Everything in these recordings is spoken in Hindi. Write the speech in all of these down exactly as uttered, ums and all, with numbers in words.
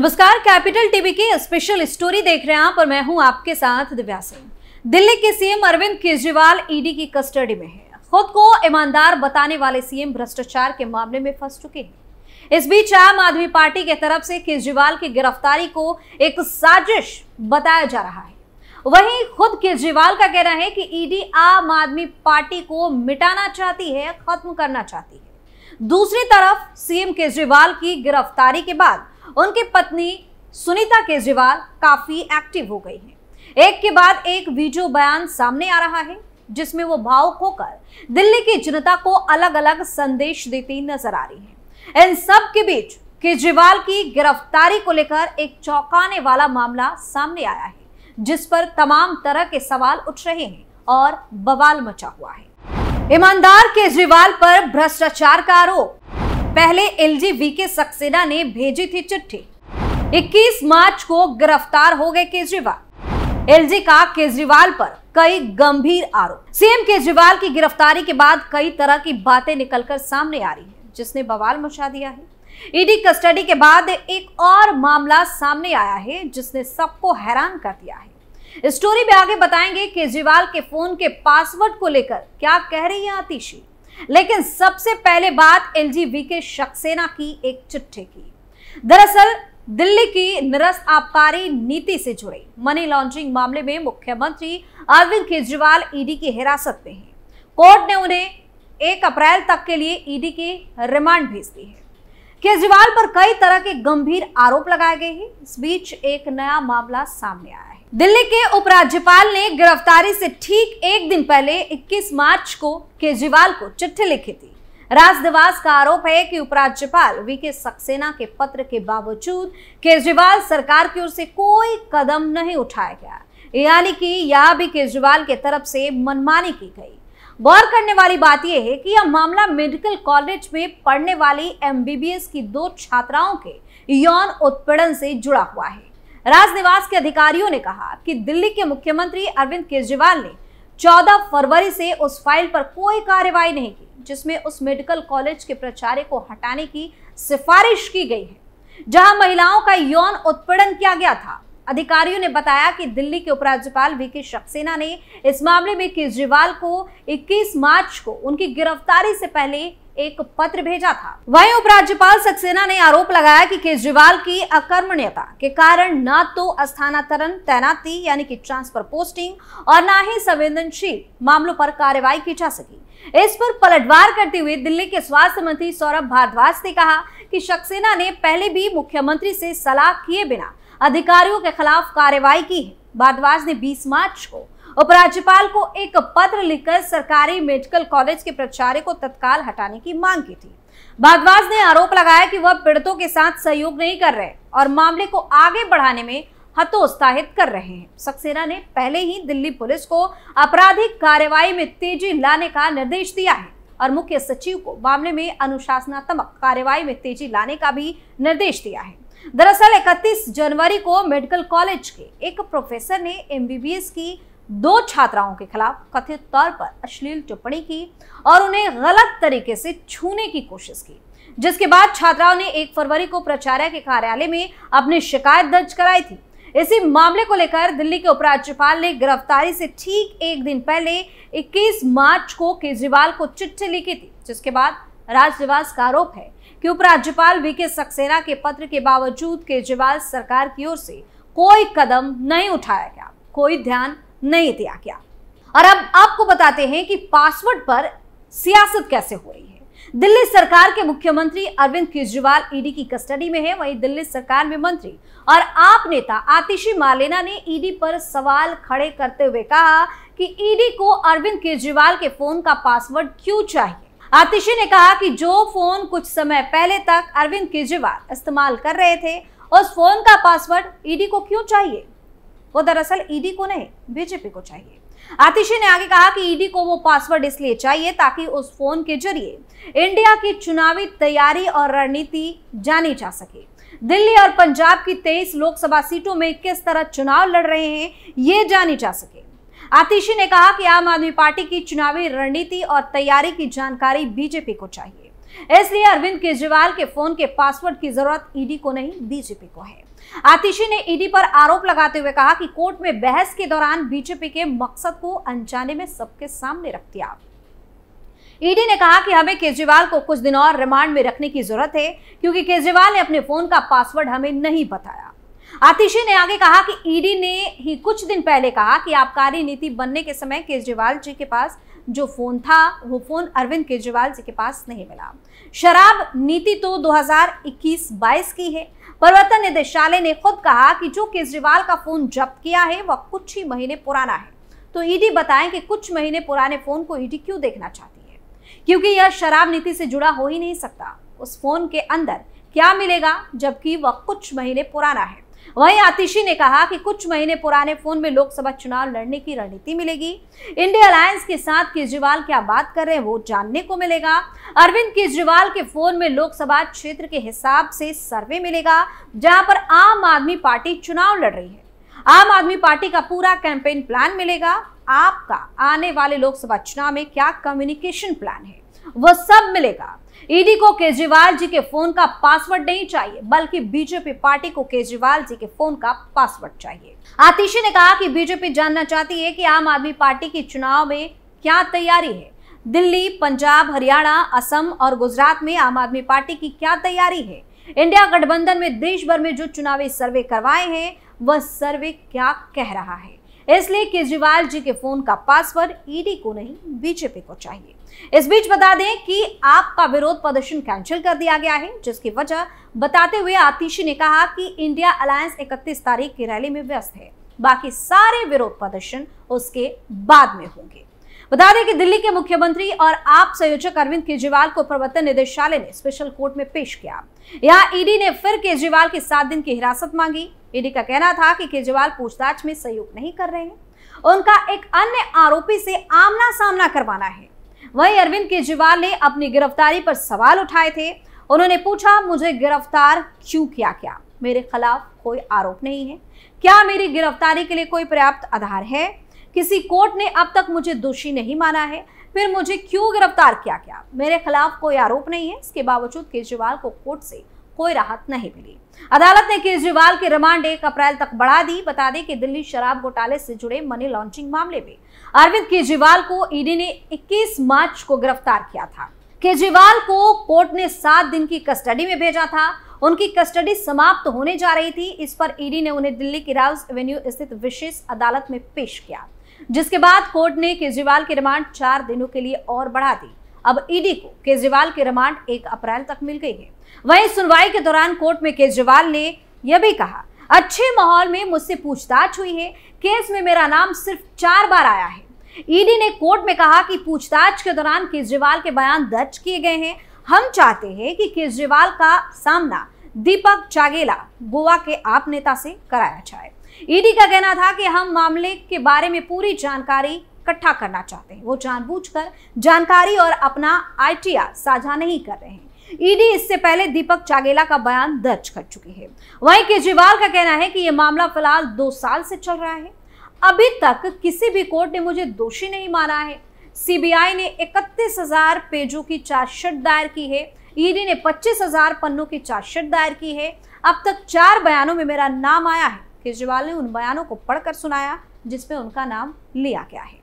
नमस्कार, कैपिटल टीवी की स्पेशल स्टोरी देख रहे हैं आप और मैं हूं आपके साथ दिव्या सेन। दिल्ली के सीएम अरविंद केजरीवाल ईडी की कस्टडी में हैं। खुद को ईमानदार बताने वाले सीएम भ्रष्टाचार के मामले में फंस चुके हैं। इस बीच आम आदमी पार्टी की तरफ से केजरीवाल की गिरफ्तारी को एक साजिश बताया जा रहा है। वहीं खुद केजरीवाल का कहना है कि ईडी आम आदमी पार्टी को मिटाना चाहती है, खत्म करना चाहती है। दूसरी तरफ सीएम केजरीवाल की गिरफ्तारी के बाद उनकी पत्नी सुनीता केजरीवाल काफी एक्टिव हो गई हैं। एक के बाद एक वीडियो बयान सामने आ रहा है जिसमें वो भावुक होकर दिल्ली की जनता को अलग-अलग संदेश देती नजर आ रही हैं। इन सब के बीच केजरीवाल की गिरफ्तारी को लेकर एक चौंकाने वाला मामला सामने आया है जिस पर तमाम तरह के सवाल उठ रहे हैं और बवाल मचा हुआ है। ईमानदार केजरीवाल पर भ्रष्टाचार का आरोप। पहले एलजी वी के सक्सेना ने भेजी थी चिट्ठी। इक्कीस मार्च को गिरफ्तार हो गए केजरीवाल। एलजी का केजरीवाल पर कई गंभीर आरोप। सीएम केजरीवाल की गिरफ्तारी के बाद कई तरह की बातें निकलकर सामने आ रही हैं, जिसने बवाल मचा दिया है। ईडी कस्टडी के बाद एक और मामला सामने आया है जिसने सबको हैरान कर दिया है। स्टोरी में आगे बताएंगे केजरीवाल के फोन के पासवर्ड को लेकर क्या कह रही है आतिशी। लेकिन सबसे पहले बात एलजी वी के सक्सेना की एक चिट्ठी की। दरअसल दिल्ली की निरस्त आबकारी नीति से जुड़े मनी लॉन्ड्रिंग मामले में मुख्यमंत्री अरविंद केजरीवाल ईडी की हिरासत में हैं। कोर्ट ने उन्हें एक अप्रैल तक के लिए ईडी की रिमांड भेज दी है। केजरीवाल पर कई तरह के गंभीर आरोप लगाए गए हैं। इस बीच एक नया मामला सामने आया है। दिल्ली के उपराज्यपाल ने गिरफ्तारी से ठीक एक दिन पहले इक्कीस मार्च को केजरीवाल को चिट्ठी लिखी थी। राजनिवास का आरोप है कि उपराज्यपाल वी के सक्सेना के पत्र के बावजूद केजरीवाल सरकार की ओर से कोई कदम नहीं उठाया गया, यानी कि यह भी केजरीवाल के तरफ से मनमानी की गई। गौर करने वाली बात यह है कि यह मामला मेडिकल कॉलेज में पढ़ने वाली एमबीबीएस की दो छात्राओं के यौन उत्पीड़न से जुड़ा हुआ है। राजनिवास के अधिकारियों ने कहा कि दिल्ली के मुख्यमंत्री अरविंद केजरीवाल ने चौदह फरवरी से उस फाइल पर कोई कार्रवाई नहीं की जिसमें उस मेडिकल कॉलेज के प्राचार्य को हटाने की सिफारिश की गई है जहां महिलाओं का यौन उत्पीड़न किया गया था। अधिकारियों ने बताया कि दिल्ली के उपराज्यपाल वी के सक्सेना ने इस मामले में केजरीवाल को इक्कीस मार्च को उनकी गिरफ्तारी से पहले एक पत्र भेजा था। वहीं उपराज्यपाल सक्सेना ने आरोप लगाया कि केजरीवाल की अकर्मण्यता के कारण न तो स्थानांतरण तैनाती यानी कि ट्रांसफर पोस्टिंग और न ही संवेदनशील मामलों पर कार्रवाई की जा सकी। इस पर पलटवार करते हुए दिल्ली के स्वास्थ्य मंत्री सौरभ भारद्वाज ने कहा कि सक्सेना ने पहले भी मुख्यमंत्री से सलाह किए बिना अधिकारियों के खिलाफ कार्रवाई की है। भारद्वाज ने बीस मार्च को उपराज्यपाल को एक पत्र लिखकर सरकारी मेडिकल कॉलेज के प्राचार्य को तत्काल हटाने की मांग की थी। भारद्वाज ने आरोप लगाया कि वह पीड़ितों के साथ सहयोग नहीं कर रहे और मामले को आगे बढ़ाने में हतोत्साहित कर रहे हैं। सक्सेना ने पहले ही दिल्ली पुलिस को आपराधिक कार्रवाई में तेजी लाने का निर्देश दिया है और मुख्य सचिव को मामले में अनुशासनात्मक कार्रवाई में तेजी लाने का भी निर्देश दिया है। दरअसल इकतीस जनवरी को मेडिकल कॉलेज के एक प्रोफेसर ने एमबीबीएस की दो छात्राओं के खिलाफ कथित तौर पर अश्लील टिप्पणी की और उन्हें गलत तरीके से छूने की कोशिश की, जिसके बाद छात्राओं ने एक फरवरी को प्राचार्य के कार्यालय में अपनी शिकायत दर्ज कराई थी। इसी मामले को लेकर दिल्ली के उपराज्यपाल ने गिरफ्तारी से ठीक एक दिन पहले इक्कीस मार्च को केजरीवाल को चिट्ठी लिखी थी, जिसके बाद राजनिवास का आरोप है कि उपराज्यपाल वी के सक्सेना के पत्र के बावजूद केजरीवाल सरकार की ओर से कोई कदम नहीं उठाया गया, कोई ध्यान नहीं दिया गया। और अब आपको बताते हैं कि पासवर्ड पर सियासत कैसे हो रही है। दिल्ली सरकार के मुख्यमंत्री अरविंद केजरीवाल ईडी की कस्टडी में है। वहीं दिल्ली सरकार में मंत्री और आप नेता आतिशी मार्लेना ने ईडी पर सवाल खड़े करते हुए कहा कि ईडी को अरविंद केजरीवाल के फोन का पासवर्ड क्यों चाहिए। आतिशी ने कहा कि जो फोन कुछ समय पहले तक अरविंद केजरीवाल इस्तेमाल कर रहे थे उस फोन का पासवर्ड ईडी को क्यों चाहिए। वो दरअसल ईडी को नहीं, बीजेपी को चाहिए। आतिशी ने आगे कहा कि ईडी को वो पासवर्ड इसलिए चाहिए ताकि उस फोन के जरिए इंडिया की चुनावी तैयारी और रणनीति जानी जा सके। दिल्ली और पंजाब की तेईस लोकसभा सीटों में किस तरह चुनाव लड़ रहे हैं ये जानी जा सके। आतिशी ने कहा कि आम आदमी पार्टी की चुनावी रणनीति और तैयारी की जानकारी बीजेपी को चाहिए, इसलिए अरविंद केजरीवाल के फोन के पासवर्ड की जरूरत ईडी को नहीं बीजेपी को है। आतिशी ने ईडी पर आरोप लगाते हुए कहा कि कोर्ट में बहस के दौरान बीजेपी के मकसद को अनजाने में सबके सामने रख दिया। ईडी ने कहा कि हमें केजरीवाल को कुछ दिन और रिमांड में रखने की जरूरत है, क्योंकि केजरीवाल ने अपने फोन का पासवर्ड हमें नहीं बताया। आतिशी ने आगे कहा कि ईडी ने ही कुछ दिन पहले कहा कि आबकारी नीति बनने के समय केजरीवाल जी के पास जो फोन था वो फोन अरविंद केजरीवाल जी के पास नहीं मिला। शराब नीति तो दो हज़ार इक्कीस बाईस की है। प्रवर्तन निदेशालय ने खुद कहा कि जो केजरीवाल का फोन जब्त किया है वह कुछ ही महीने पुराना है, तो ईडी बताएं कि कुछ महीने पुराने फोन को ईडी क्यों देखना चाहती है, क्योंकि यह शराब नीति से जुड़ा हो ही नहीं सकता। उस फोन के अंदर क्या मिलेगा जबकि वह कुछ महीने पुराना है। वहीं आतिशी ने कहा कि कुछ महीने पुराने फोन में लोकसभा चुनाव लड़ने की रणनीति मिलेगी। इंडिया अलायंस के साथ केजरीवाल क्या बात कर रहे हैं वो जानने को मिलेगा। अरविंद केजरीवाल के फोन में लोकसभा क्षेत्र के हिसाब से सर्वे मिलेगा, जहां पर आम आदमी पार्टी चुनाव लड़ रही है। आम आदमी पार्टी का पूरा कैंपेन प्लान मिलेगा। आपका आने वाले लोकसभा चुनाव में क्या कम्युनिकेशन प्लान है वह सब मिलेगा। ईडी को केजरीवाल जी के फोन का पासवर्ड नहीं चाहिए, बल्कि बीजेपी पार्टी को केजरीवाल जी के फोन का पासवर्ड चाहिए। आतिशी ने कहा कि बीजेपी जानना चाहती है कि आम आदमी पार्टी की चुनाव में क्या तैयारी है। दिल्ली, पंजाब, हरियाणा, असम और गुजरात में आम आदमी पार्टी की क्या तैयारी है। इंडिया गठबंधन में देश भर में जो चुनावी सर्वे करवाए हैं वह सर्वे क्या कह रहा है। इसलिए केजरीवाल जी के फोन का पासवर्ड ईडी को नहीं बीजेपी को चाहिए। इस बीच बता दें कि आपका विरोध प्रदर्शन कैंसिल कर दिया गया है, जिसकी वजह बताते हुए आतिशी ने कहा कि इंडिया अलायंस इकतीस तारीख की रैली में व्यस्त है, बाकी सारे विरोध प्रदर्शन उसके बाद में होंगे। बता दें कि दिल्ली के मुख्यमंत्री और आप संयोजक अरविंद केजरीवाल को प्रवर्तन निदेशालय ने स्पेशल कोर्ट में पेश किया। यहाँ ईडी ने फिर केजरीवाल की सात दिन की हिरासत मांगी। ईडी का कहना था कि केजरीवाल पूछताछ में सहयोग नहीं कर रहे हैं, उनका एक अन्य आरोपी से आमना सामना करवाना है। वहीं अरविंद केजरीवाल ने अपनी गिरफ्तारी पर सवाल उठाए थे। उन्होंने पूछा, मुझे गिरफ्तार क्यों किया गया? मेरे खिलाफ कोई आरोप नहीं है। क्या मेरी गिरफ्तारी के लिए कोई पर्याप्त आधार है? किसी कोर्ट ने अब तक मुझे दोषी नहीं माना है, फिर मुझे क्यों गिरफ्तार किया गया? मेरे खिलाफ कोई आरोप नहीं है। इसके बावजूद केजरीवाल को कोर्ट से कोई राहत नहीं मिली। अदालत ने केजरीवाल की रिमांड एक अप्रैल तक बढ़ा दी। बता दें कि दिल्ली शराब घोटाले से जुड़े मनी लॉन्ड्रिंग मामले में अरविंद केजरीवाल को ईडी ने इक्कीस मार्च को गिरफ्तार किया था। केजरीवाल को कोर्ट ने सात दिन की कस्टडी में भेजा था। उनकी कस्टडी समाप्त होने जा रही थी। इस पर ईडी ने उन्हें दिल्ली की राउस एवेन्यू स्थित विशेष अदालत में पेश किया, जिसके बाद कोर्ट ने केजरीवाल की रिमांड चार दिनों के लिए और बढ़ा दी। अब ईडी को केजरीवाल की रिमांड एक अप्रैल तक मिल गई है। वहीं सुनवाई के दौरान कोर्ट में केजरीवाल ने यह भी कहा, अच्छे माहौल में मुझसे पूछताछ हुई है। केस में मेरा नाम सिर्फ चार बार आया है। ईडी ने कोर्ट में कहा कि पूछताछ के दौरान केजरीवाल के बयान दर्ज किए गए हैं। हम चाहते हैं कि केजरीवाल का सामना दीपक चागेला, गोवा के आप नेता से कराया जाए। ईडी का कहना था कि हम मामले के बारे में पूरी जानकारी इकट्ठा करना चाहते हैं। वो जानबूझकर जानकारी और अपना आईटीआर साझा नहीं कर रहे हैं। ईडी इससे पहले दीपक चागेला का बयान दर्ज कर चुकी है। वहीं केजरीवाल का कहना है कि यह मामला फिलहाल दो साल से चल रहा है। अभी तक किसी भी कोर्ट ने मुझे दोषी नहीं माना है। सीबीआई ने इकतीस हजार पेजों की चार्जशीट दायर की है। ईडी ने पच्चीस हजार पन्नों की चार्जशीट दायर की है। अब तक चार बयानों में मेरा नाम आया है। केजरीवाल ने उन बयानों को पढ़कर सुनाया जिसमें उनका नाम लिया गया है।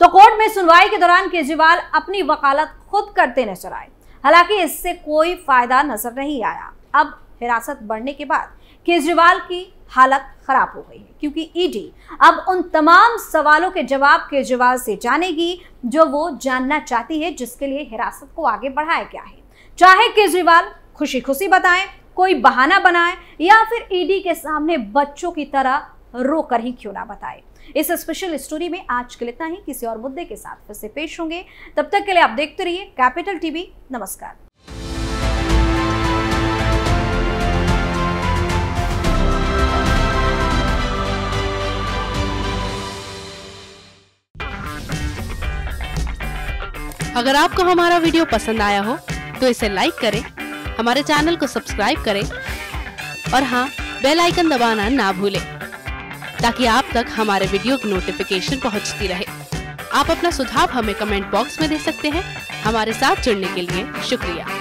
तो कोर्ट में सुनवाई के दौरान केजरीवाल अपनी वकालत खुद करते नजर आए। हालांकि इससे कोई फायदा नजर नहीं आया। अब हिरासत बढ़ने के बाद केजरीवाल की हालत खराब हो गई है, क्योंकि ईडी अब उन तमाम सवालों के जवाब केजरीवाल से जानेगी जो वो जानना चाहती है, जिसके लिए हिरासत को आगे बढ़ाया गया है। चाहे केजरीवाल खुशी खुशी बताएं, कोई बहाना बनाए, या फिर ईडी के सामने बच्चों की तरह रो कर ही क्यों ना बताए। इस स्पेशल स्टोरी में आज के लिए इतना ही। किसी और मुद्दे के साथ फिर से पेश होंगे। तब तक के लिए आप देखते रहिए कैपिटल टीवी। नमस्कार। अगर आपको हमारा वीडियो पसंद आया हो तो इसे लाइक करें, हमारे चैनल को सब्सक्राइब करें और हाँ, बेल आइकन दबाना ना भूलें, ताकि आप तक हमारे वीडियो की नोटिफिकेशन पहुंचती रहे। आप अपना सुझाव हमें कमेंट बॉक्स में दे सकते हैं। हमारे साथ जुड़ने के लिए शुक्रिया।